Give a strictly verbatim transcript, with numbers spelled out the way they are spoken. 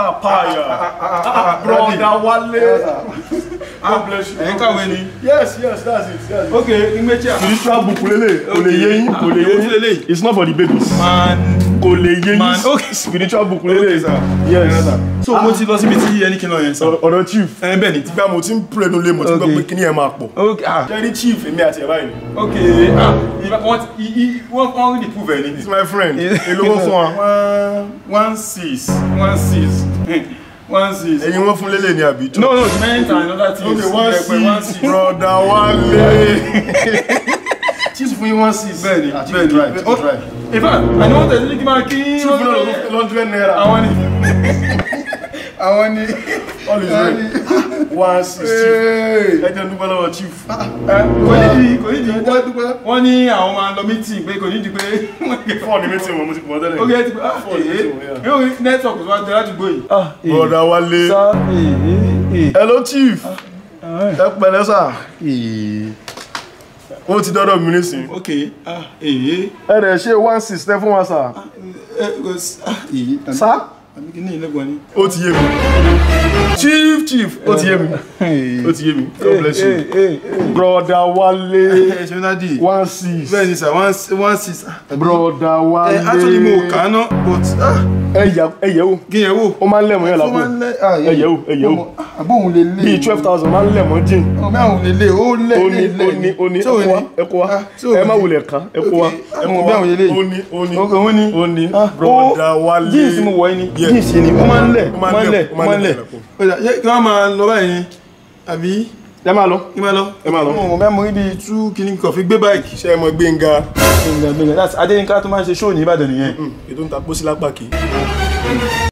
Kapaya. Ah, ah, ah, ah, brother Wale. God bless you. Yes, yes, that's it. That's it. Okay, okay. It's not for the babies. Man. Man, okay. Spiritual book, okay, sir. Yes. Yes. So, what is it? Any kind of answer? Or the chief? And Benny, if I'm watching, play no limit. Okay. Ah. The chief, me at your right. Okay. Ah. If I want, he won't only prove anything. It's my friend. Hello, one, one six, one six. One six. And you want from Lele near beach? No, no. Many times, another thing. Okay, one six. Brother, one day. Chief, we want six. Benny, Benny, right, right. If I, I know that you my king. I want it. I want it. All is ready. One sixty. I don't know about chief. One year, I want meeting. We going to pay. Four meeting, we must go there. Okay, four meeting. You network is what they are to go. Ah, brother Wale. Hello, chief. Hello, Benessa. What did I do? Okay. Ah, eh. Eh, she one sister for us. Ah, goes. Ah, eh. Sir? I'm going to go. What you? Chief, chief. What you? What you? God bless you. Brother Wale. Je n'ai dit. One six. Where is it? One six. Brother Wale. Actually, mo cannot. But ah. Eh, ya, eh ya. Give ya. O man le mo ya la bo. Ah, eh ya, eh ya. Be twelve thousand. Man, let me do. Oh, man, only, only, only, only, only. So, so, Emma will let her. Equa, only, only, only, only. Brother, one. This is more. This is any woman. Let man let man let. Come on, Lorraine. Abi, Emalo, Emalo, Emalo. Oh, man, we be two killing coffee. Be back. Share my benga. Benga, benga. That's. I didn't cut my show. You bad on it. You don't have pussy like backy.